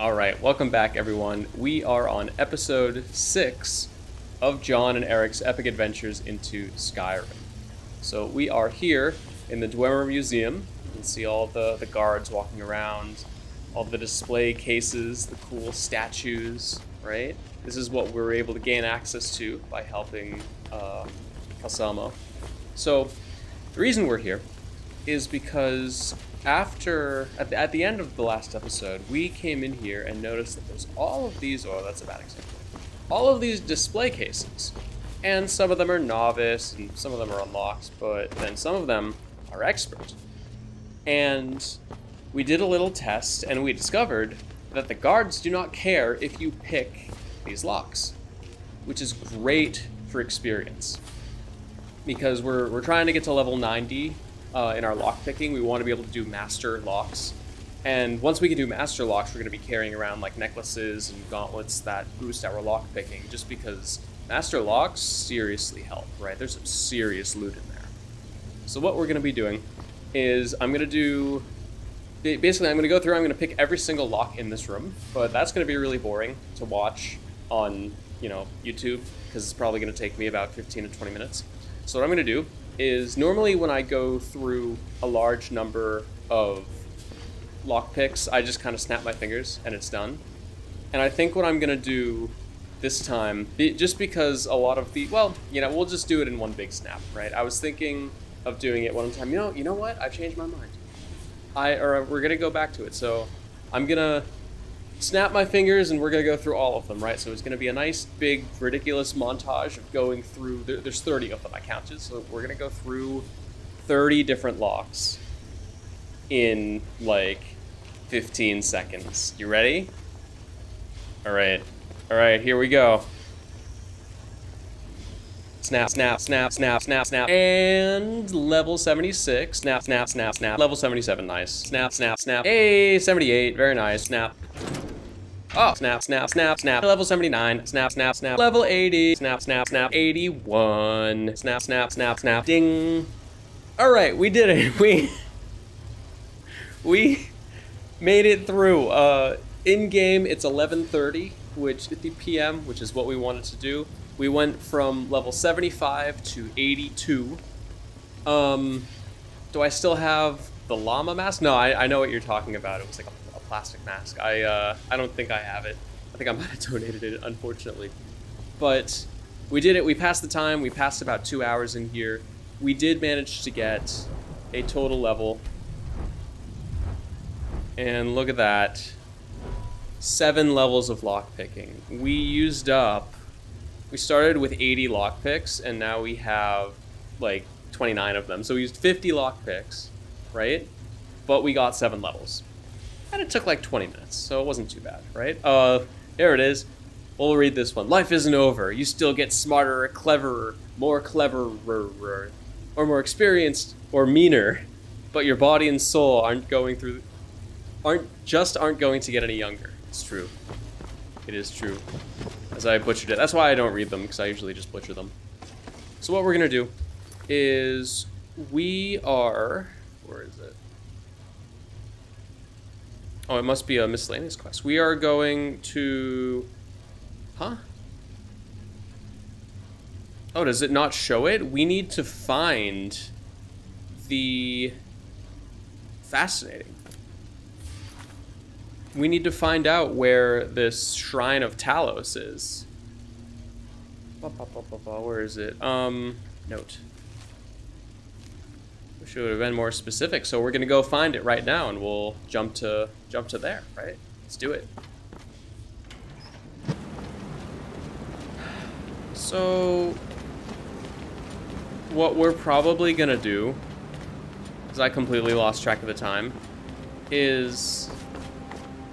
Alright, welcome back everyone. We are on episode 6 of John and Eric's epic adventures into Skyrim. So we are here in the Dwemer Museum. You can see all the guards walking around, all the display cases, the cool statues, right? This is what we were able to gain access to by helping Calcelmo. So the reason we're here is because at the end of the last episode, we came in here and noticed that there's all of these, oh, that's a bad example, all of these display cases. And some of them are novice, and some of them are unlocked, but then some of them are expert. And we did a little test, and we discovered that the guards do not care if you pick these locks, which is great for experience. Because we're trying to get to level 90, in our lock picking, we want to be able to do master locks, and once we can do master locks, we're going to be carrying around like necklaces and gauntlets that boost our lock picking, just because master locks seriously help, right? There's some serious loot in there. So what we're going to be doing is I'm going to go through, I'm going to pick every single lock in this room, but that's going to be really boring to watch on, you know, YouTube, because it's probably going to take me about 15 to 20 minutes. So what I'm going to do is normally when I go through a large number of lockpicks, I just kind of snap my fingers and it's done. And I think what I'm gonna do this time, just because a lot of the, well, you know, we'll just do it in one big snap, right? I was thinking of doing it one time. You know what? I've changed my mind. We're gonna go back to it. So I'm gonna snap my fingers and we're gonna go through all of them, right? So it's gonna be a nice, big, ridiculous montage of going through, there's 30 of them, I counted, so we're gonna go through 30 different locks in like 15 seconds. You ready? All right, here we go. Snap, snap, snap, snap, snap, snap, and level 76, snap, snap, snap, snap, level 77, nice. Snap, snap, snap, hey, 78, very nice, snap. Oh, snap, snap, snap, snap, level 79, snap, snap, snap, level 80, snap, snap, snap, 81, snap, snap, snap, snap, ding. All right, we did it. We made it through. In-game, it's 11:30, which at the PM, which is what we wanted to do. We went from level 75 to 82. Do I still have the llama mask? No, I know what you're talking about. It was like a plastic mask. I don't think I have it. I think I might have donated it, unfortunately. But we did it. We passed the time. We passed about 2 hours in here. We did manage to get a total level. And look at that. 7 levels of lockpicking. We started with 80 lockpicks, and now we have like 29 of them. So we used 50 lockpicks, right? But we got 7 levels. And it took like 20 minutes, so it wasn't too bad, right? There it is. We'll read this one. Life isn't over. You still get smarter, cleverer, more cleverer, or more experienced, or meaner. But your body and soul aren't going to get any younger. It's true. It is true. As I butchered it. That's why I don't read them, because I usually just butcher them. So what we're going to do is where is it? Oh, it must be a miscellaneous quest. We are going to, huh? Oh, does it not show it? We need to find the, fascinating. We need to find out where this Shrine of Talos is. Where is it? Note. We should have been more specific, so we're gonna go find it right now, and we'll jump to there, right? Let's do it. So, what we're probably gonna do, because I completely lost track of the time, is.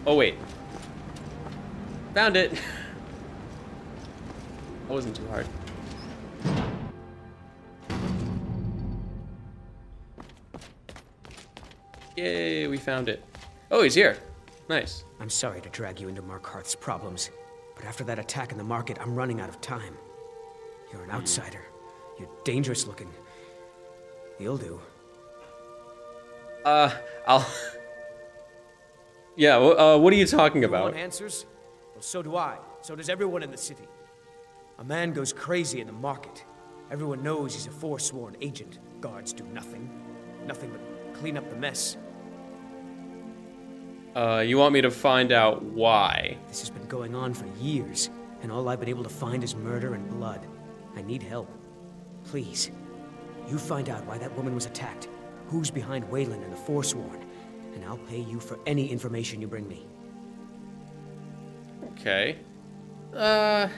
Oh wait, found it. That wasn't too hard. Yay, we found it. Oh, he's here, nice. I'm sorry to drag you into Markarth's problems, but after that attack in the market, I'm running out of time. You're an outsider, you're dangerous looking. You'll do. Yeah, what are you talking about? No one answers? Well, so do I. So does everyone in the city. A man goes crazy in the market. Everyone knows he's a Forsworn agent. Guards do nothing. Nothing but clean up the mess. You want me to find out why? This has been going on for years, and all I've been able to find is murder and blood. I need help. Please, you find out why that woman was attacked, who's behind Weylin and the Forsworn, and I'll pay you for any information you bring me. Okay. Who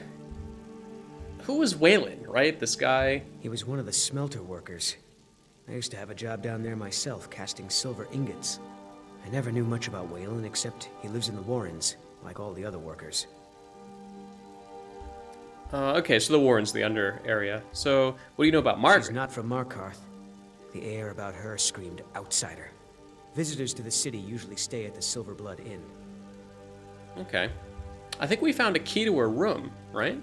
was Weylin, right? This guy? He was one of the smelter workers. I used to have a job down there myself, casting silver ingots. I never knew much about Weylin, except he lives in the Warrens, like all the other workers. Okay, so the Warrens, the under area. So, what do you know about Margret? She's not from Markarth. The air about her screamed outsider. Visitors to the city usually stay at the Silverblood Inn. Okay. I think we found a key to her room, right?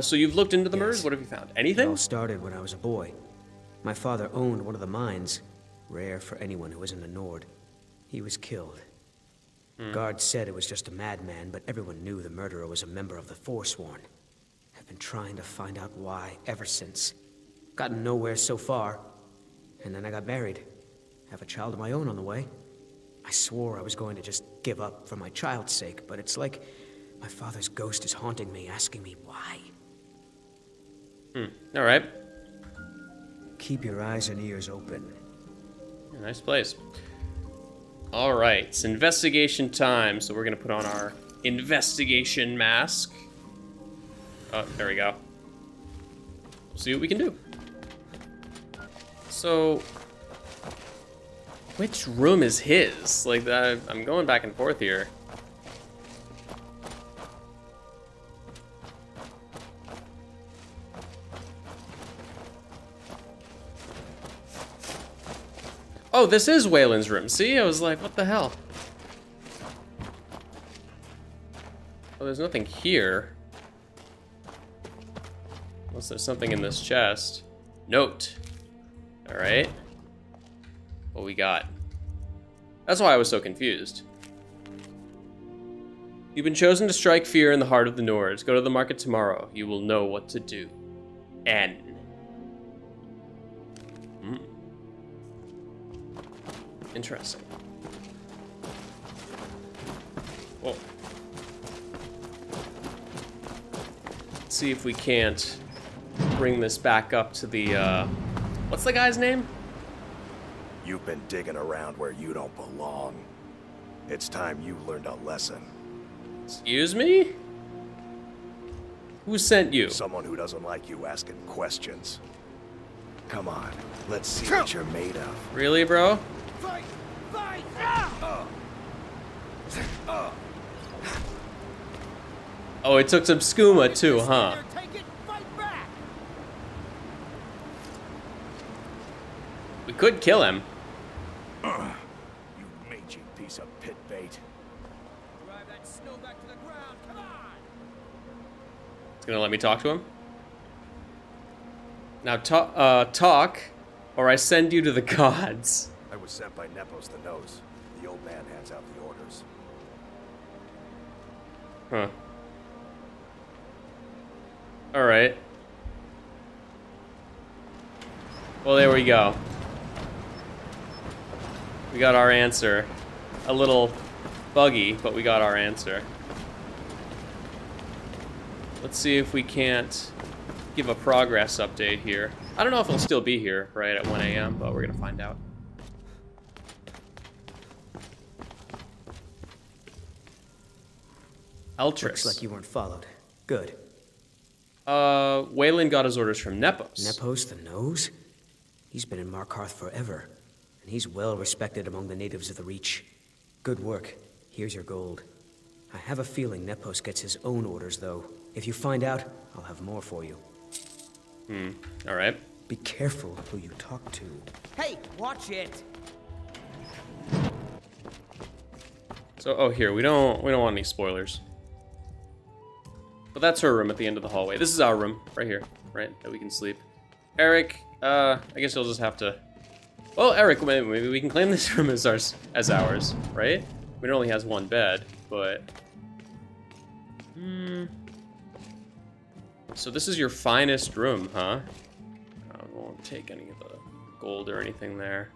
So you've looked into the murders? What have you found? Anything? It all started when I was a boy. My father owned one of the mines. Rare for anyone who isn't a Nord. He was killed. Guards said it was just a madman, but everyone knew the murderer was a member of the Forsworn. I've been trying to find out why ever since. Gotten nowhere so far. And then I got married. Have a child of my own on the way. I swore I was going to just give up for my child's sake, but it's like my father's ghost is haunting me, asking me why. All right. Keep your eyes and ears open. Nice place. All right, it's investigation time, so we're gonna put on our investigation mask. Oh, there we go. See what we can do. So, which room is his? Like, I'm going back and forth here. Oh, this is Wayland's room. See, I was like, what the hell? Oh, there's nothing here. Unless there's something in this chest. Note. All right. What we got? That's why I was so confused. You've been chosen to strike fear in the heart of the Nords. Go to the market tomorrow. You will know what to do. And... interesting. Whoa. Let's see if we can't bring this back up to the, what's the guy's name? You've been digging around where you don't belong. It's time you learned a lesson. Excuse me? Who sent you? Someone who doesn't like you asking questions. Come on, let's see what you're made of. Really, bro? Fight! Fight! Oh, it took some skooma too, huh? We could kill him. You mangy piece of pit bait. Drive that snow back to the ground. Come on. It's gonna let me talk to him. Now talk, or I send you to the gods. I was sent by Nepos the Nose. The old man hands out the orders. Huh. All right. Well, there we go. We got our answer. A little buggy, but we got our answer. Let's see if we can't give a progress update here. I don't know if I'll still be here right at 1 a.m., but we're gonna find out. Eltrys. Looks like you weren't followed. Good. Weylin got his orders from Nepos. Nepos the Nose? He's been in Markarth forever, and he's well respected among the natives of the Reach. Good work. Here's your gold. I have a feeling Nepos gets his own orders, though. If you find out, I'll have more for you. All right. Be careful who you talk to. Hey, watch it! So, oh, here, we don't want any spoilers. But that's her room at the end of the hallway. This is our room, right here, right? That we can sleep. Eric, I guess you'll just have to... Well, Eric, maybe we can claim this room as ours, right? I mean, it only has one bed, but... So this is your finest room, huh? I won't take any of the gold or anything there.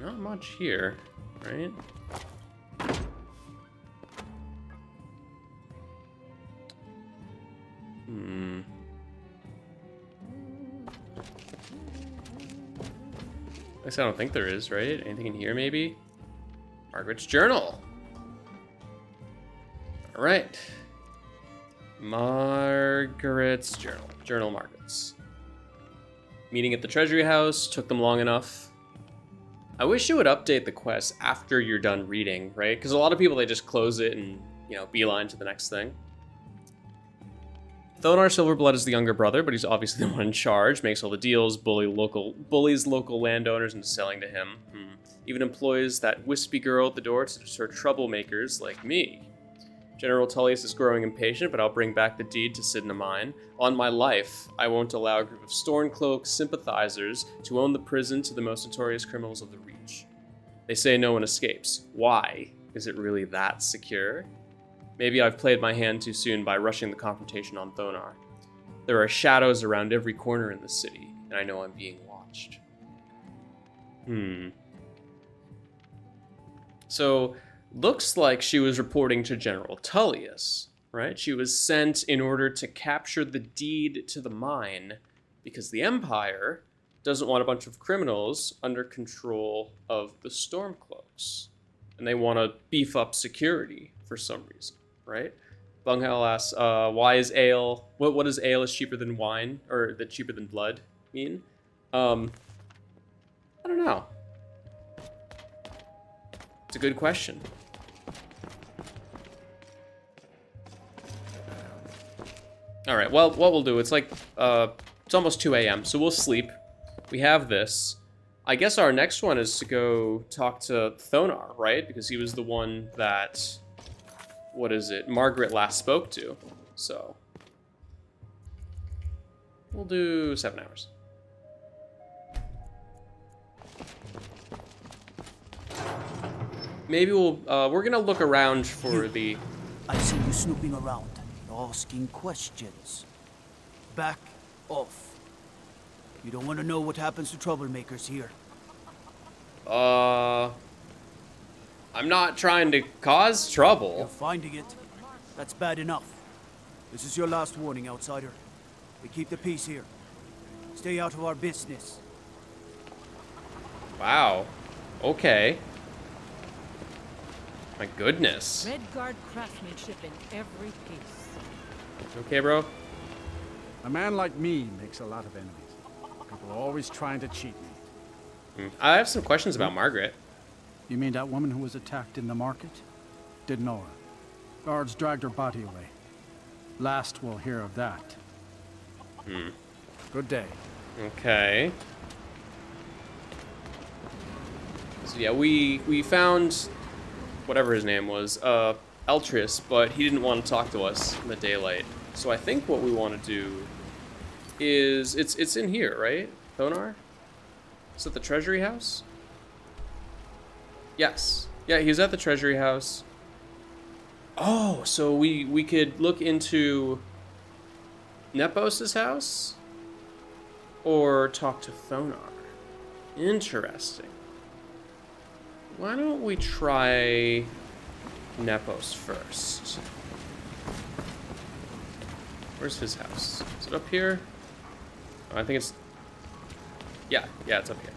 Not much here, right? I don't think there is, right? Anything in here, maybe? Margaret's journal. All right. Margaret's journal. Journal Margaret's. Meeting at the Treasury House. Took them long enough. I wish you would update the quest after you're done reading, right? Because a lot of people, they just close it and, you know, beeline to the next thing. Thonar Silverblood is the younger brother, but he's obviously the one in charge. Makes all the deals, bullies local landowners into selling to him. Even employs that wispy girl at the door to deter troublemakers like me. General Tullius is growing impatient, but I'll bring back the deed to Cidhna Mine. On my life, I won't allow a group of Stormcloak sympathizers to own the prison to the most notorious criminals of the Reach. They say no one escapes. Why? Is it really that secure? Maybe I've played my hand too soon by rushing the confrontation on Thonar. There are shadows around every corner in the city, and I know I'm being watched. So, looks like she was reporting to General Tullius, right? She was sent in order to capture the deed to the mine, because the Empire doesn't want a bunch of criminals under control of the Stormcloaks. And they want to beef up security for some reason, right? Bunghell asks, why is ale... What does ale is cheaper than wine, or the cheaper than blood mean? I don't know. It's a good question. All right, well, what we'll do, it's like, it's almost 2 a.m., so we'll sleep. We have this. I guess our next one is to go talk to Thonar, right? Because he was the one that... Margret last spoke to, so we'll do 7 hours. Maybe we'll we're gonna look around for the... I see you snooping around, asking questions. Back off. You don't want to know what happens to troublemakers here. I'm not trying to cause trouble. You're finding it. That's bad enough. This is your last warning, outsider. We keep the peace here. Stay out of our business. Wow. Okay. My goodness. Redguard craftsmanship in every piece. Okay, bro. A man like me makes a lot of enemies. People are always trying to cheat me. I have some questions about Margret. You mean that woman who was attacked in the market? Didn't know her. Guards dragged her body away. Last we'll hear of that. Good day. Okay. So yeah, we found whatever his name was, Eltrys, but he didn't want to talk to us in the daylight. So I think what we want to do is it's in here, right? Thonar? Is it the Treasury House? Yes. Yeah, he's at the Treasury House. Oh, so we could look into Nepos' house? Or talk to Thonar. Interesting. Why don't we try Nepos first? Where's his house? Is it up here? Oh, I think it's... Yeah, it's up here.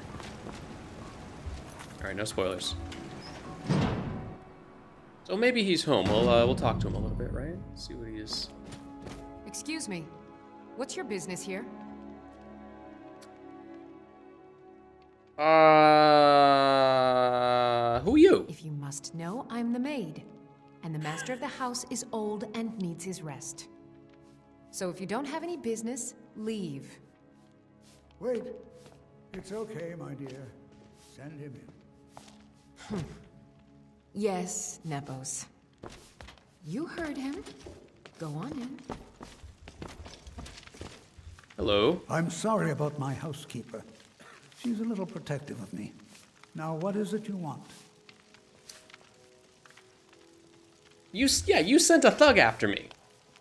Alright, no spoilers. So maybe he's home. We'll talk to him a little bit, right? See what he is. Excuse me. What's your business here? Who are you? If you must know, I'm the maid. And the master of the house is old and needs his rest. So if you don't have any business, leave. Wait. It's okay, my dear. Send him in. Yes, Nepos. You heard him. Go on in. Hello. I'm sorry about my housekeeper. She's a little protective of me. Now, what is it you want? You sent a thug after me.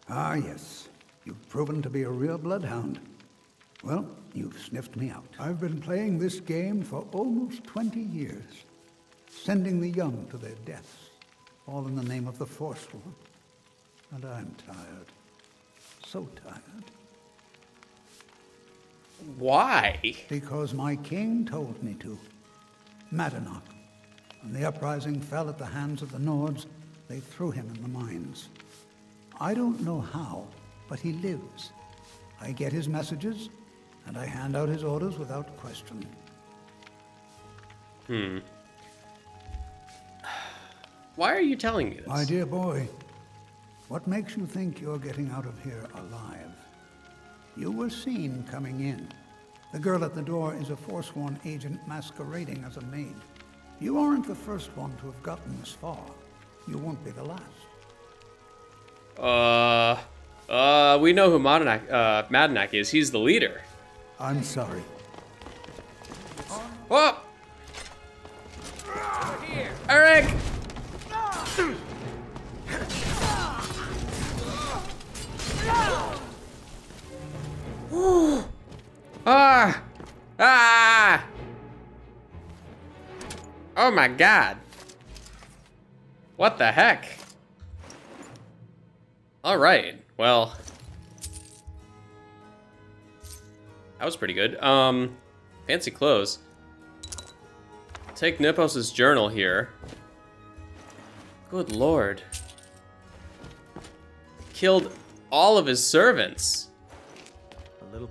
Ah, yes. You've proven to be a real bloodhound. Well, you've sniffed me out. I've been playing this game for almost 20 years, sending the young to their deaths, all in the name of the Forsworn. And I'm tired. So tired. Why? Because my king told me to. Madanach. When the uprising fell at the hands of the Nords, they threw him in the mines. I don't know how, but he lives. I get his messages, and I hand out his orders without question. Hmm. Why are you telling me this? My dear boy, what makes you think you're getting out of here alive? You were seen coming in. The girl at the door is a Forsworn agent masquerading as a maid. You aren't the first one to have gotten this far. You won't be the last. We know who Madanach is. He's the leader. I'm sorry. Oh! Eric! Ooh. Ah! Ah! Oh my God. What the heck? All right. Well, that was pretty good. Fancy clothes. Take Nepos' journal here. Good Lord. Killed all of his servants. A little.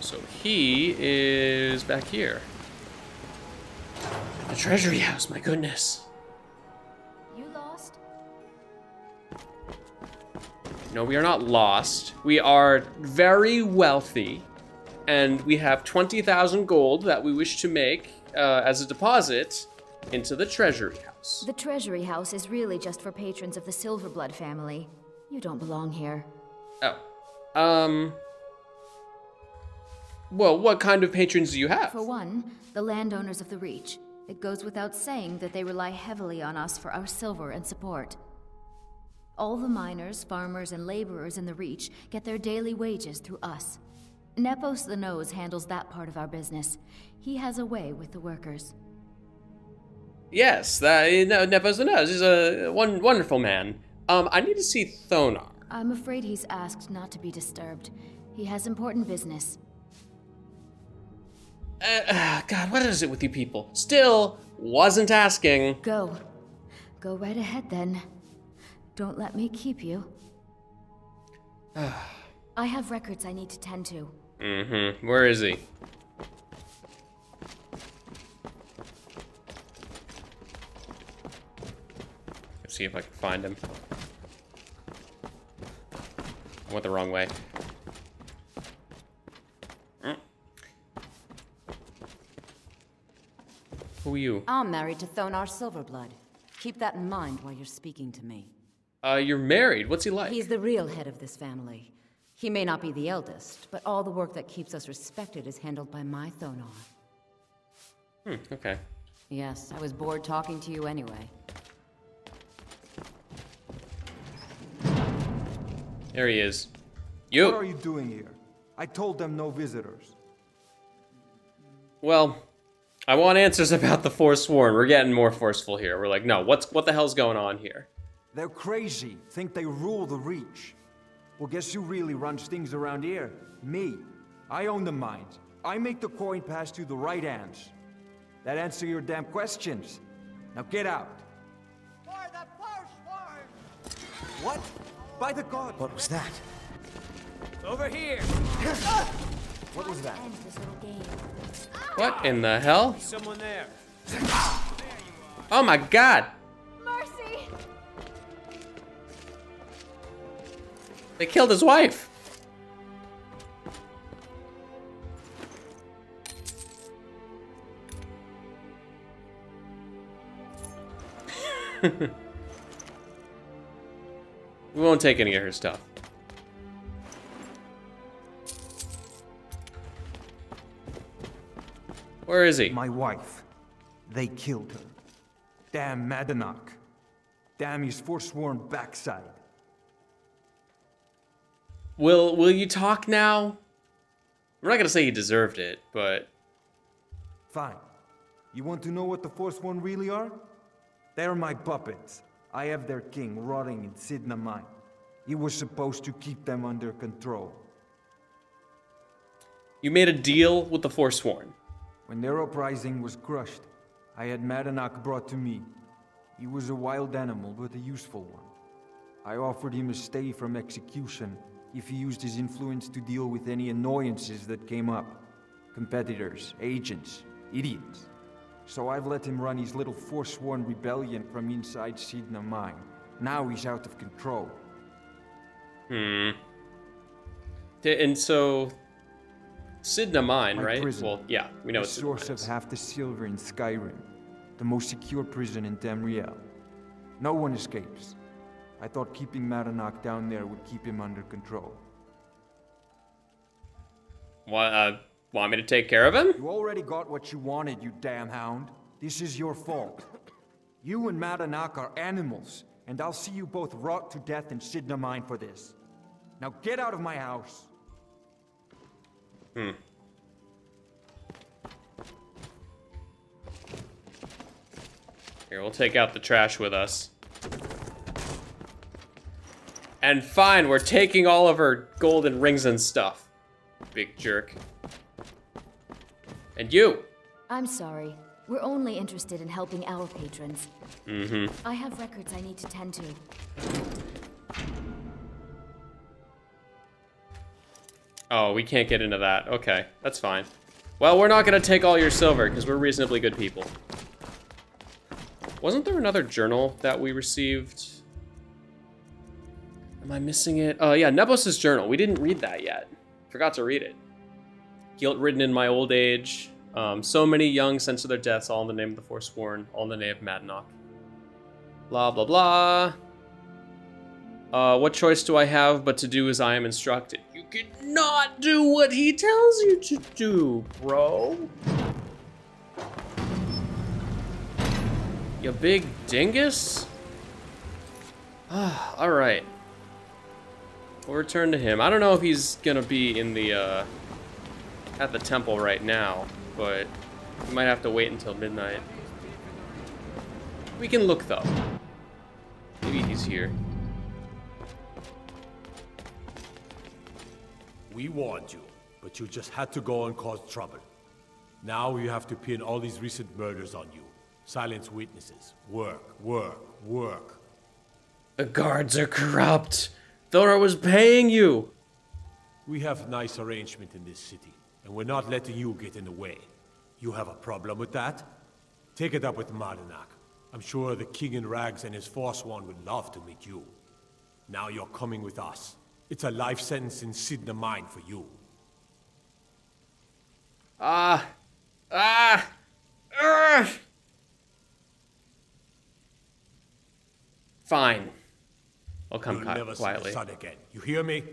So he is back here. The treasury house, my goodness. You lost? No, we are not lost. We are very wealthy, and we have 20,000 gold that we wish to make as a deposit into the treasury house. The treasury house is really just for patrons of the Silverblood family. You don't belong here. Oh. Well, what kind of patrons do you have? For one, the landowners of the Reach. It goes without saying that they rely heavily on us for our silver and support. All the miners, farmers, and laborers in the Reach get their daily wages through us. Nepos the Nose handles that part of our business. He has a way with the workers. Yes, Nepos the Nose is a wonderful man. I need to see Thonar. I'm afraid he's asked not to be disturbed. He has important business. God, what is it with you people? Still wasn't asking. Go right ahead then. Don't let me keep you. I have records I need to tend to. Mm-hmm. Where is he? Let's see if I can find him. I went the wrong way. Who are you? I'm married to Thonar Silverblood. Keep that in mind while you're speaking to me. You're married? What's he like? He's the real head of this family. He may not be the eldest, but all the work that keeps us respected is handled by my Thonar. Hmm, okay. Yes, I was bored talking to you anyway. There he is. You! What are you doing here? I told them no visitors. Well, I want answers about the Forsworn. We're getting more forceful here. We're like, no, what the hell's going on here? They're crazy. Think they rule the Reach. Well, guess who really runs things around here? Me. I own the mines. I make the coin pass to the right hands. That answer your damn questions. Now get out. For the Forsworn! What? By the gods! What was that? Over here! What was that? What in the hell? Someone there. Oh my God! Mercy! They killed his wife. We won't take any of her stuff. Where is he? My wife. They killed her. Damn Madanach. Damn his Forsworn backside. Will you talk now? We're not gonna say you deserved it, but... Fine. You want to know what the Forsworn really are? They're my puppets. I have their king rotting in Cidhna Mine. He was supposed to keep them under control. You made a deal with the Forsworn. When their uprising was crushed, I had Madanach brought to me. He was a wild animal, but a useful one. I offered him a stay from execution if he used his influence to deal with any annoyances that came up. Competitors, agents, idiots. So I've let him run his little Forsworn rebellion from inside Cidhna Mine. Now he's out of control. Hmm. And so... Cidhna Mine, right? Prison, well, yeah, we know it's the source of half the silver in Skyrim. The most secure prison in Tamriel. No one escapes. I thought keeping Madanach down there would keep him under control. What, want me to take care of him? You already got what you wanted, you damn hound. This is your fault. You and Madanach are animals, and I'll see you both rot to death in Cidhna Mine for this. Now get out of my house. Hmm. Here, we'll take out the trash with us. And fine, we're taking all of her golden rings and stuff. Big jerk. And you! I'm sorry. We're only interested in helping our patrons. Mm-hmm. I have records I need to tend to. Oh, we can't get into that. Okay, that's fine. Well, we're not gonna take all your silver, because we're reasonably good people. Wasn't there another journal that we received? Am I missing it? Oh, yeah, Nepos' journal. We didn't read that yet. Forgot to read it. Guilt ridden in my old age. So many young sent to their deaths, all in the name of the Forsworn, all in the name of Madanach. Blah, blah, blah. What choice do I have but to do as I am instructed? You cannot do what he tells you to do, bro. You big dingus? All right. We'll return to him. I don't know if he's gonna be in the, at the temple right now, but we might have to wait until midnight. We can look, though. Maybe he's here. We warned you, but you just had to go and cause trouble. Now you have to pin all these recent murders on you. Silence witnesses. Work, work, work. The guards are corrupt. Thought I was paying you. We have nice arrangement in this city, and we're not letting you get in the way. You have a problem with that? Take it up with Madanach. I'm sure the King in Rags and his Forsworn would love to meet you. Now you're coming with us. It's a life sentence in Cidhna Mine for you. Fine. I'll come quietly. You'll never see the sun again. You hear me?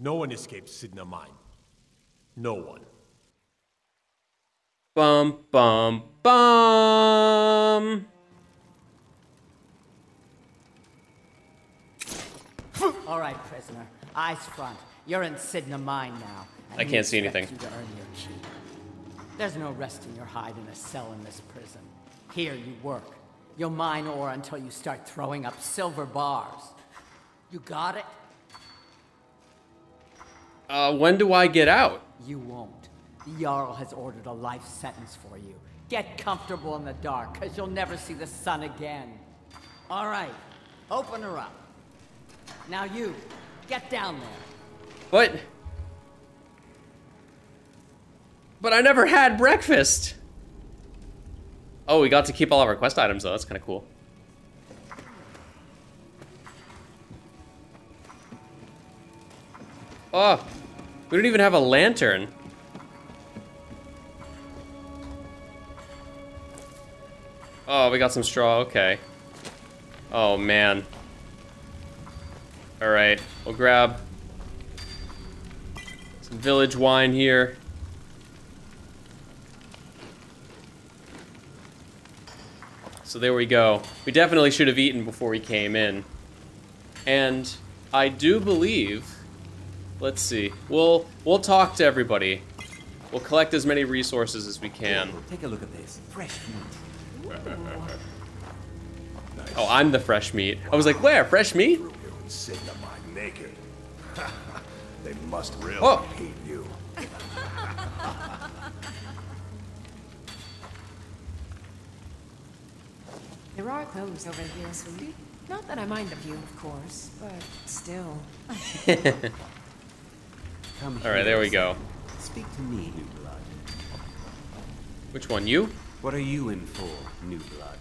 No one escapes Cidhna Mine. No one. Bum, bum, bum. All right, prisoner. Eyes front. You're in Cidhna Mine now. I can't see anything. You to earn your keep. There's no resting your hide in a cell in this prison. Here you work. You'll mine ore until you start throwing up silver bars. You got it? When do I get out? You won't. The Jarl has ordered a life sentence for you. Get comfortable in the dark, because you'll never see the sun again. All right. Open her up. Now you... get down there. But I never had breakfast. Oh, we got to keep all of our quest items, though. That's kind of cool. Oh, we don't even have a lantern. Oh, we got some straw. Okay. Oh, man. All right, we'll grab some village wine here. So there we go. We definitely should have eaten before we came in. And I do believe... Let's see. We'll talk to everybody. We'll collect as many resources as we can. Take a look at this. Fresh meat. Nice. Oh, I'm the fresh meat. I was like, where? Fresh meat? They must really hate you. There are those over here, sweetie. Not that I mind the view, of course, but still. All right, there we go. Speak to me, new blood. Which one, you? What are you in for, new blood?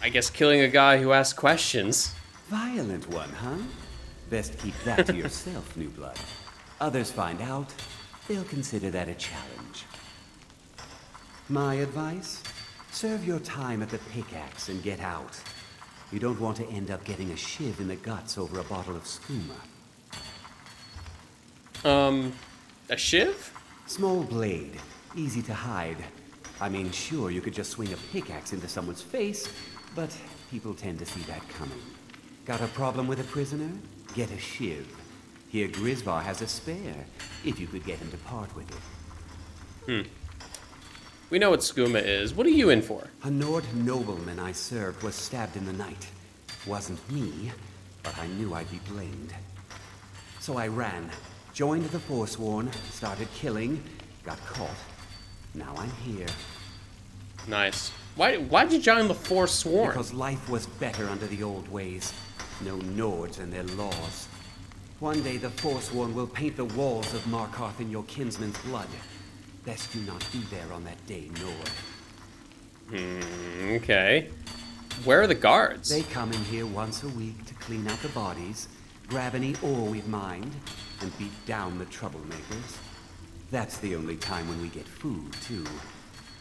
I guess killing a guy who asks questions. Violent one, huh? Best keep that to yourself, new blood. Others find out, they'll consider that a challenge. My advice? Serve your time at the pickaxe and get out. You don't want to end up getting a shiv in the guts over a bottle of skooma. A shiv? Small blade, easy to hide. I mean, sure, you could just swing a pickaxe into someone's face, but people tend to see that coming. Got a problem with a prisoner? Get a shiv. Here Grisvar has a spare, if you could get him to part with it. Hmm. We know what skooma is. What are you in for? A Nord nobleman I served was stabbed in the night. Wasn't me, but I knew I'd be blamed. So I ran, joined the Forsworn, started killing, got caught. Now I'm here. Nice. Why'd you join the Forsworn? Because life was better under the old ways. No Nords and their laws. One day the Forsworn will paint the walls of Markarth in your kinsman's blood. Best you not be there on that day, Nord. Okay. Where are the guards? They come in here once a week to clean out the bodies, grab any ore we've mined, and beat down the troublemakers. That's the only time when we get food, too.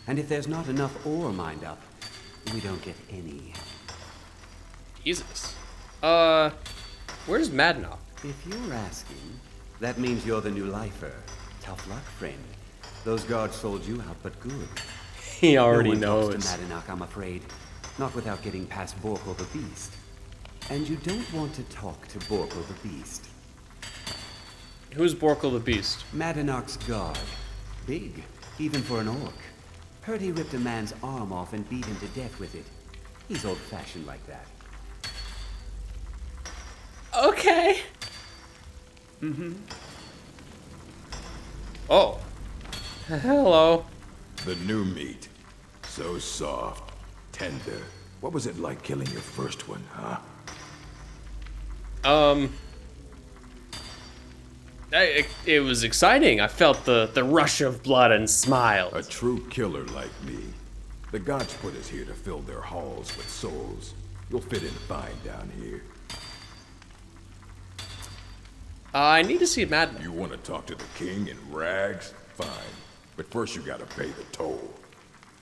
And if there's not enough ore mined up, we don't get any. Jesus. Where's Madanach? If you're asking, that means you're the new lifer. Tough luck, friend. Those guards sold you out, but good. He already knows. No one talks to Madanach, I'm afraid. Not without getting past Borkul the Beast. And you don't want to talk to Borkul the Beast. Who's Borkul the Beast? Madanach's guard. Big, even for an orc. Heard he ripped a man's arm off and beat him to death with it. He's old-fashioned like that. Okay. Mm-hmm. Oh. Hello. The new meat. So soft, tender. What was it like killing your first one, huh? It was exciting. I felt the rush of blood and smiled. A true killer like me. The gods put us here to fill their halls with souls. You'll fit in fine down here. I need to see Madanach. You want to talk to the king in rags? Fine. But first you gotta pay the toll.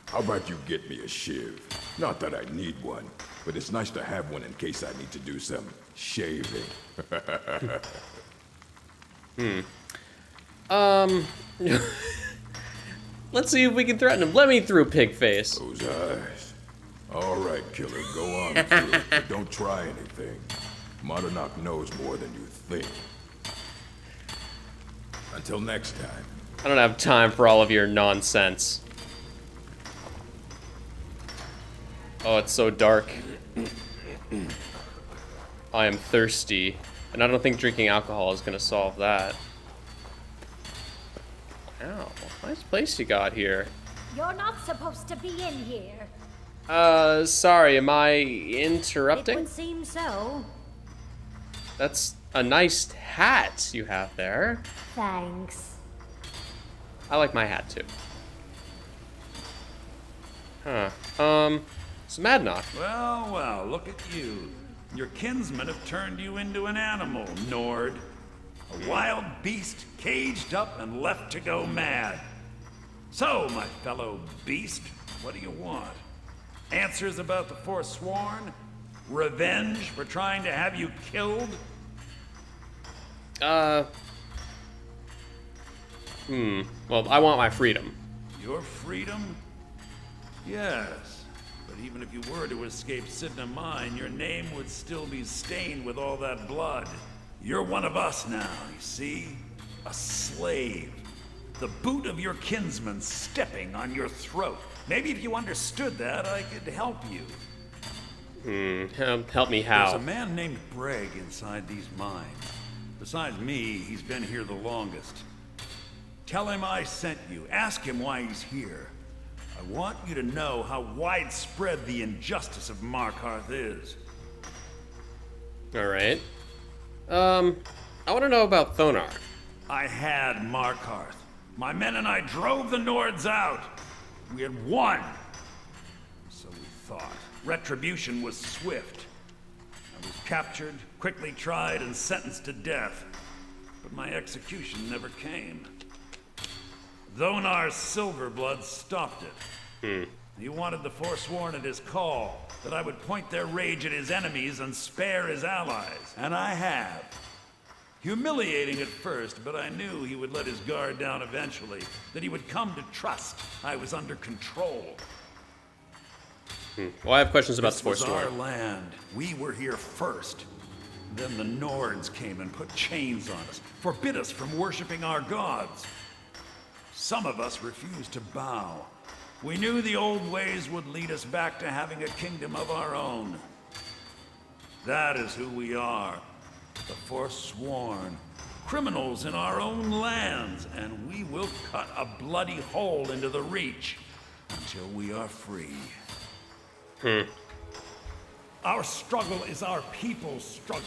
How about you get me a shiv? Not that I need one, but it's nice to have one in case I need to do some shaving. Let's see if we can threaten him. Let me through, pigface. Those eyes. All right, killer, go on through. But don't try anything. Madanach knows more than you think. Until next time. I don't have time for all of your nonsense. Oh, it's so dark. I am thirsty. And I don't think drinking alcohol is gonna solve that. Wow, nice place you got here. You're not supposed to be in here. Sorry, am I interrupting? It would seem so. That's a nice hat you have there. Thanks. I like my hat too. Huh. It's Madanach. Well, well, look at you. Your kinsmen have turned you into an animal, Nord. A wild beast caged up and left to go mad. So, my fellow beast, what do you want? Answers about the Forsworn? Revenge for trying to have you killed? Well, I want my freedom. Your freedom? Yes, but even if you were to escape Cidhna Mine, your name would still be stained with all that blood. You're one of us now, you see? A slave. The boot of your kinsman stepping on your throat. Maybe if you understood that, I could help you. Help me how? There's a man named Briag inside these mines. Besides me, he's been here the longest. Tell him I sent you. Ask him why he's here. I want you to know how widespread the injustice of Markarth is. Alright. I want to know about Thonar. I had Markarth. My men and I drove the Nords out. We had won. So we thought. Retribution was swift. I was captured, quickly tried, and sentenced to death. But my execution never came. Thonar Silver-Blood stopped it. He wanted the Forsworn at his call, that I would point their rage at his enemies and spare his allies. And I have. Humiliating at first, but I knew he would let his guard down eventually, that he would come to trust I was under control. Well, I have questions about the Forsworn. This was our land. We were here first. Then the Nords came and put chains on us, forbid us from worshipping our gods. Some of us refused to bow. We knew the old ways would lead us back to having a kingdom of our own. That is who we are, the Forsworn, criminals in our own lands, and we will cut a bloody hole into the Reach until we are free. Our struggle is our people's struggle.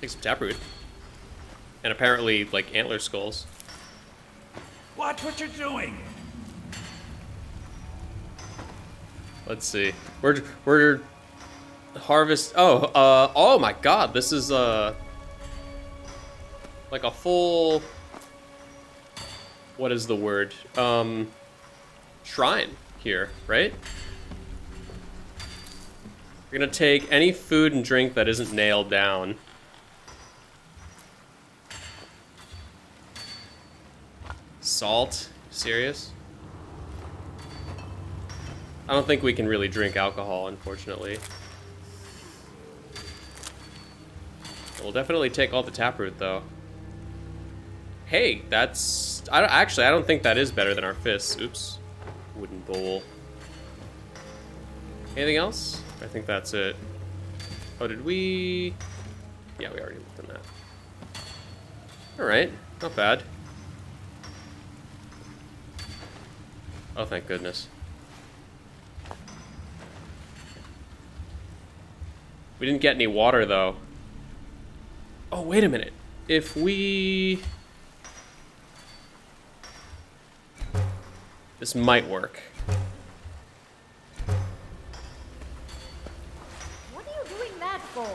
Take some taproot. And apparently, like, antler skulls. Watch what you're doing! Let's see. We're... Harvest... oh my god, this is, like a full... What is the word? Shrine here, right? We're gonna take any food and drink that isn't nailed down. Salt? Serious? I don't think we can really drink alcohol, unfortunately. We'll definitely take all the taproot, though. Hey, that's... I don't think that is better than our fists. Oops. Wooden bowl. Anything else? I think that's it. Oh, did we... Yeah, we already looked at that. Alright, not bad. Oh, thank goodness. We didn't get any water, though. Oh, wait a minute. If we... This might work. What are you doing that for?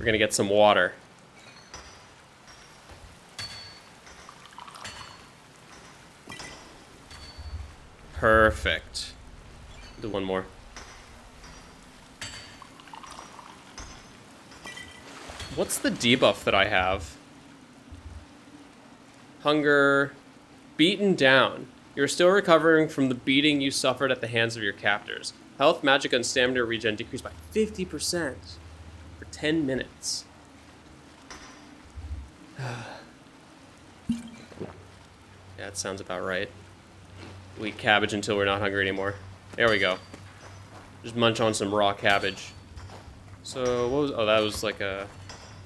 We're gonna get some water. Perfect. Do one more. What's the debuff that I have? Hunger. Beaten down. You're still recovering from the beating you suffered at the hands of your captors. Health, magic, and stamina regen decreased by 50% for 10 minutes. Yeah, that sounds about right. We'll eat cabbage until we're not hungry anymore. There we go. Just munch on some raw cabbage. So, what was... Oh, that was like a...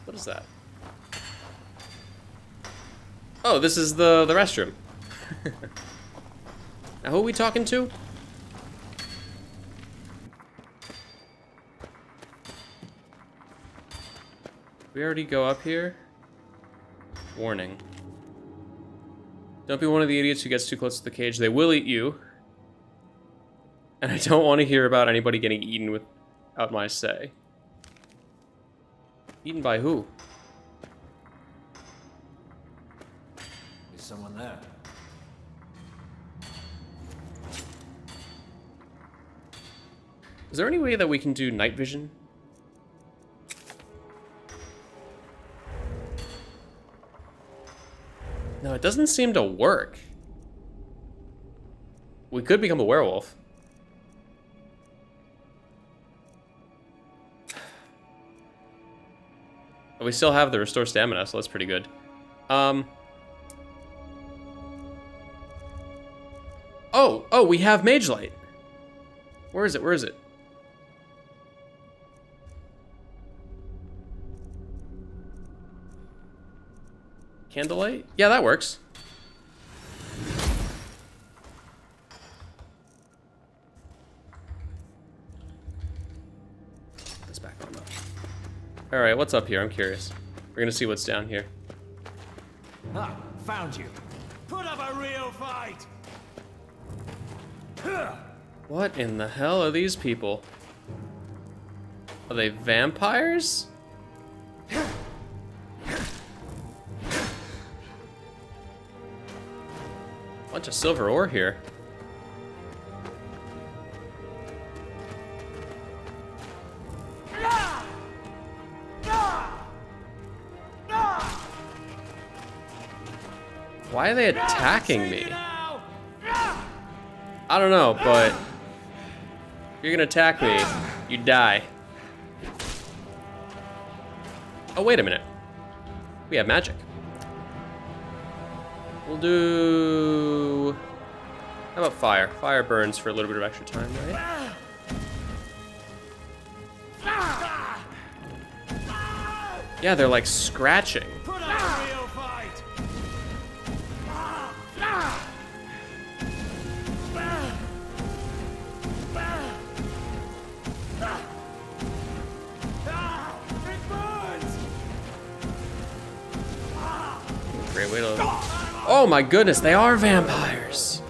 What is that? Oh, this is the restroom. Now, who are we talking to? We already go up here? Warning. Don't be one of the idiots who gets too close to the cage. They will eat you. And I don't want to hear about anybody getting eaten without my say. Eaten by who? Is someone there? Is there any way that we can do night vision? No, it doesn't seem to work. We could become a werewolf. But we still have the restore stamina, so that's pretty good. Oh, we have Mage Light. Where is it? Where is it? Candlelight? Yeah, that works. Let's back on up. All right, what's up here? I'm curious. We're gonna see what's down here. Ah, found you. Put up a real fight. What in the hell are these people? Are they vampires? Bunch of silver ore here. Why are they attacking me? I don't know, but you're gonna attack me, you die. Oh, wait a minute. We have magic. We'll do... How about fire? Fire burns for a little bit of extra time, right? Yeah, they're like scratching. Oh my goodness, they are vampires.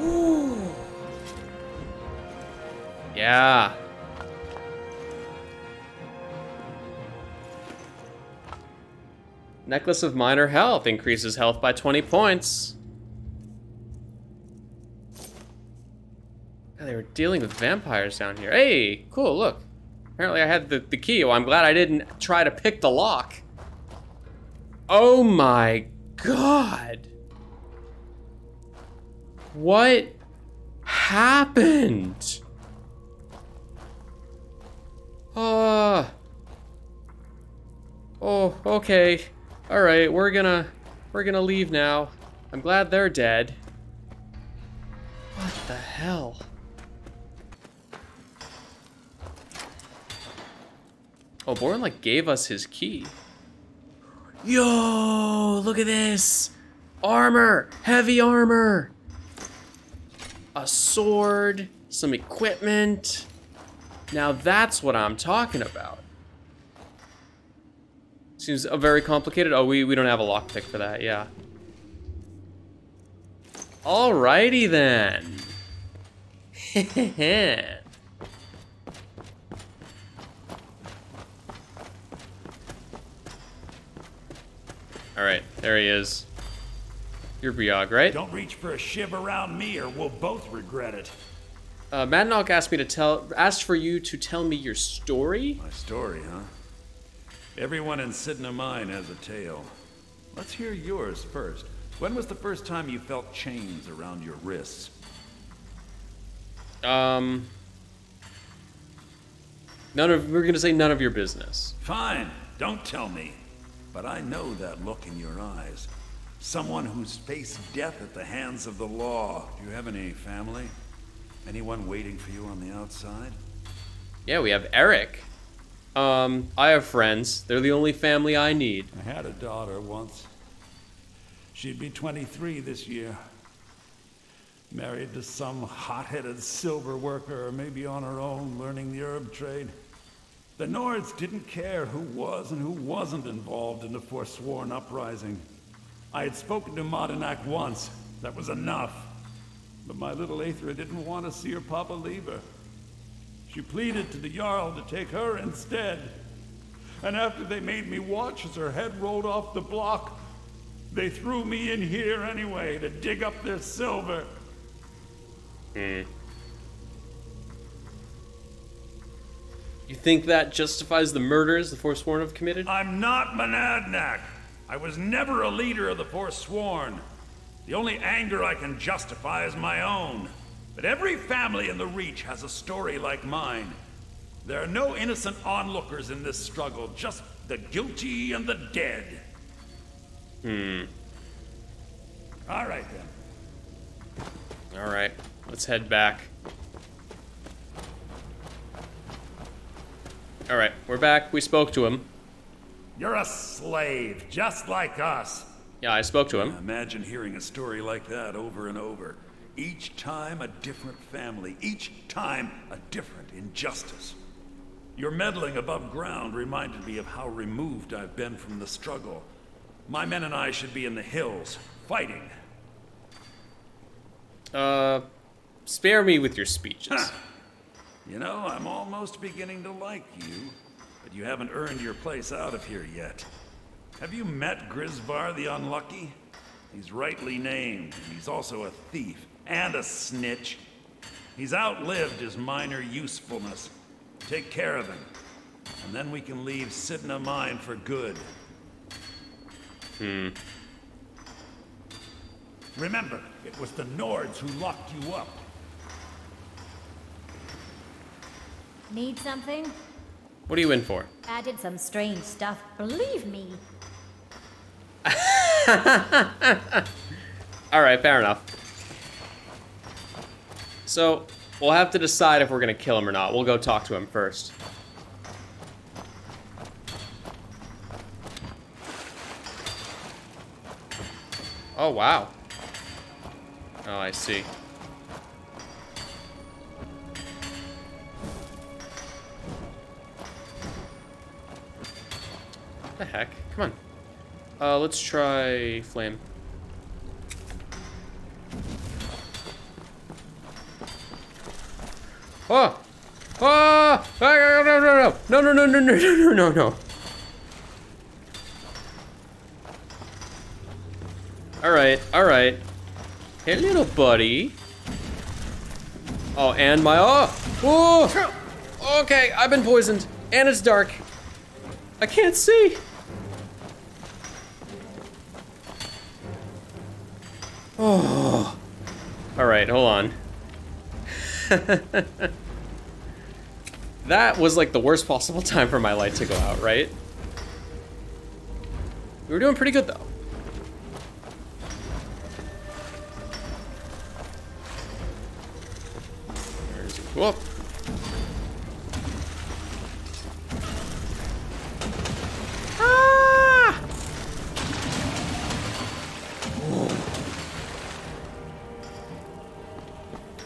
Ooh. Yeah. Necklace of Minor Health increases health by 20 points. God, they were dealing with vampires down here. Hey, cool, look. Apparently I had the key. Well, I'm glad I didn't try to pick the lock. Oh my God. What happened? Oh, okay. All right, we're gonna leave now. I'm glad they're dead. What the hell? Oh, Born like gave us his key. Yo, look at this. Armor, heavy armor. A sword, some equipment. Now that's what I'm talking about. Seems very complicated. Oh, we don't have a lockpick for that, yeah. Alrighty then. Heh. All right, there he is. You're Briag, right? Don't reach for a shiv around me or we'll both regret it. Madanach asked for you to tell me your story. My story, huh? Everyone in Cidhna Mine has a tale. Let's hear yours first. When was the first time you felt chains around your wrists? We're gonna say none of your business. Fine, don't tell me. But I know that look in your eyes. Someone who's faced death at the hands of the law. Do you have any family? Anyone waiting for you on the outside? Yeah, we have Eric. I have friends. They're the only family I need. I had a daughter once. She'd be 23 this year. Married to some hot-headed silver worker, or maybe on her own, learning the herb trade. The Nords didn't care who was and who wasn't involved in the Forsworn uprising. I had spoken to Madanach once. That was enough. But my little Aethra didn't want to see her papa leave her. She pleaded to the Jarl to take her instead. And after they made me watch as her head rolled off the block, they threw me in here anyway to dig up their silver. You think that justifies the murders the Forsworn have committed? I'm not Madanach. I was never a leader of the Forsworn. The only anger I can justify is my own. But every family in the Reach has a story like mine. There are no innocent onlookers in this struggle, just the guilty and the dead. All right, then. All right, let's head back. All right, we're back. We spoke to him. You're a slave, just like us. Yeah, I spoke to him. Imagine hearing a story like that over and over. Each time a different family, each time a different injustice. Your meddling above ground reminded me of how removed I've been from the struggle. My men and I should be in the hills, fighting. Spare me with your speeches. Huh. You know, I'm almost beginning to like you, but you haven't earned your place out of here yet. Have you met Grisvar the Unlucky? He's rightly named, and he's also a thief and a snitch. He's outlived his minor usefulness. Take care of him, and then we can leave Cidhna Mine for good. Remember, it was the Nords who locked you up. Need something? What are you in for? I did some strange stuff, believe me. Alright, fair enough. So, we'll have to decide if we're gonna kill him or not. We'll go talk to him first. Oh, wow. Oh, I see. What the heck? Come on. Let's try flame. Oh! Oh! No. Alright, alright. Hey, little buddy. Oh, and my... Oh! Whoa! Okay, I've been poisoned. And it's dark. I can't see. Oh. Alright, hold on. That was like the worst possible time for my light to go out, right? We were doing pretty good, though. There's... Whoop.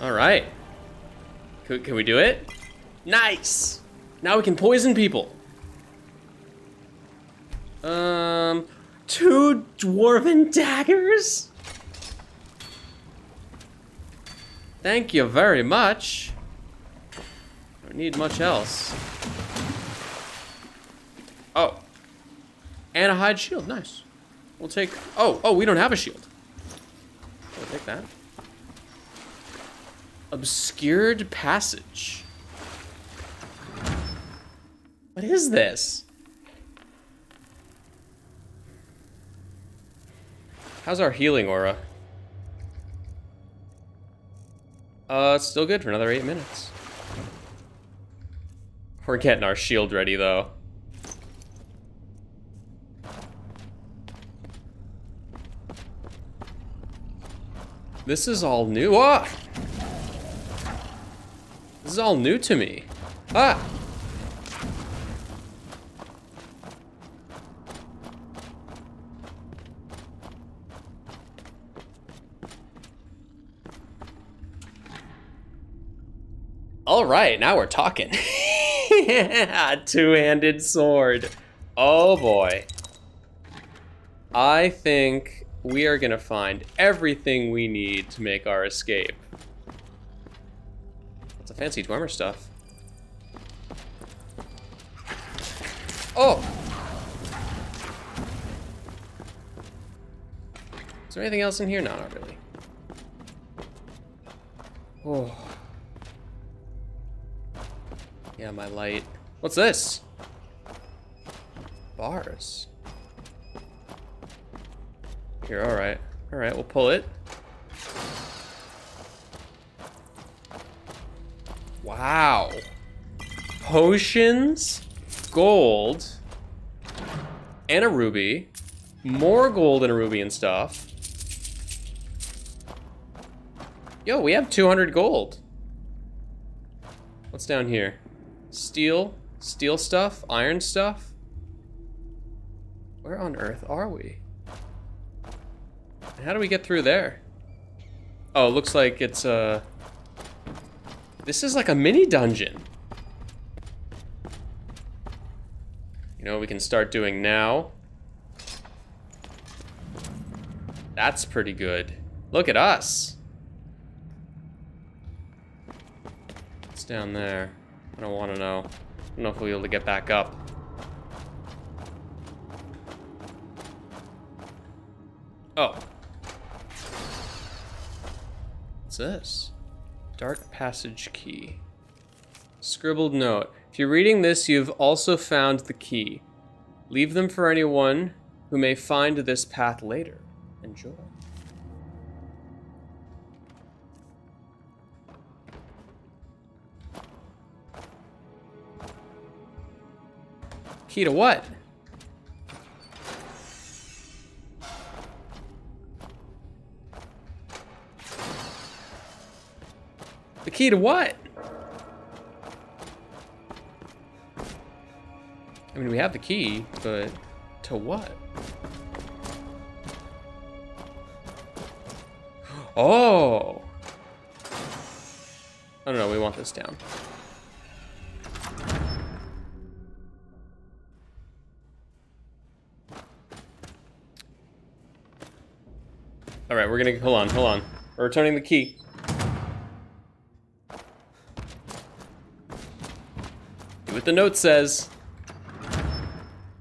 Alright. Can we do it? Nice! Now we can poison people. Two dwarven daggers? Thank you very much. Don't need much else. Oh. And a hide shield, nice. We'll take... Oh, we don't have a shield. We'll take that. Obscured passage. What is this? How's our healing aura? It's still good for another 8 minutes. We're getting our shield ready, though. This is all new. Oh! This is all new to me. Ah! All right, now we're talking. Yeah, two-handed sword. Oh boy. I think we are gonna find everything we need to make our escape. Fancy Dwemer stuff. Oh! Is there anything else in here? No, not really. Oh. Yeah, my light. What's this? Bars. You're alright. Alright, we'll pull it. Wow. Potions, gold, and a ruby. More gold and a ruby and stuff. Yo, we have 200 gold. What's down here? Steel? Steel stuff? Iron stuff? Where on earth are we? And how do we get through there? Oh, it looks like it's a... This is like a mini dungeon. You know what we can start doing now? That's pretty good. Look at us. Down there. I don't want to know. I don't know if we'll be able to get back up. Oh. What's this? Dark passage key. Scribbled note. If you're reading this, you've also found the key. Leave them for anyone who may find this path later. Enjoy. Key to what? The key to what? I mean, we have the key, but to what? Oh! I don't know, we want this down. All right, we're gonna, hold on. We're returning the key. Do what the note says.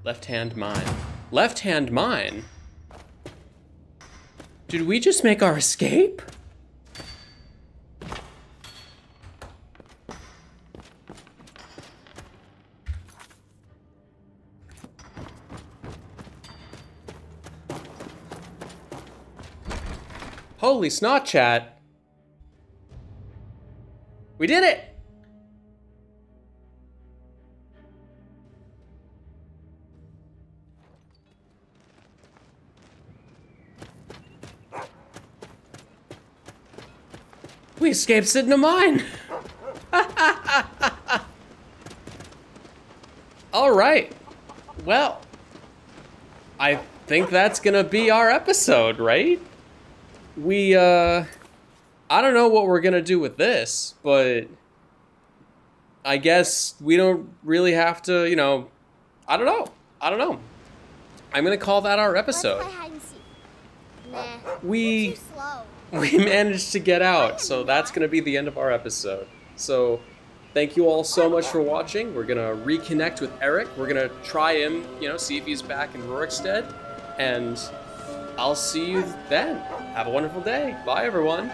Left hand mine. Left hand mine? Did we just make our escape? Holy snot, chat. We did it! We escaped Cidhna Mine! Alright. Well, I think that's gonna be our episode, right? We, I don't know what we're gonna do with this, but I guess we don't really have to, you know, I don't know. I'm gonna call that our episode. We managed to get out, so that's gonna be the end of our episode. So thank you all so much for watching. We're gonna reconnect with Eric. We're gonna try him, you know, see if he's back in Rorikstead, and I'll see you then. Have a wonderful day. Bye, everyone.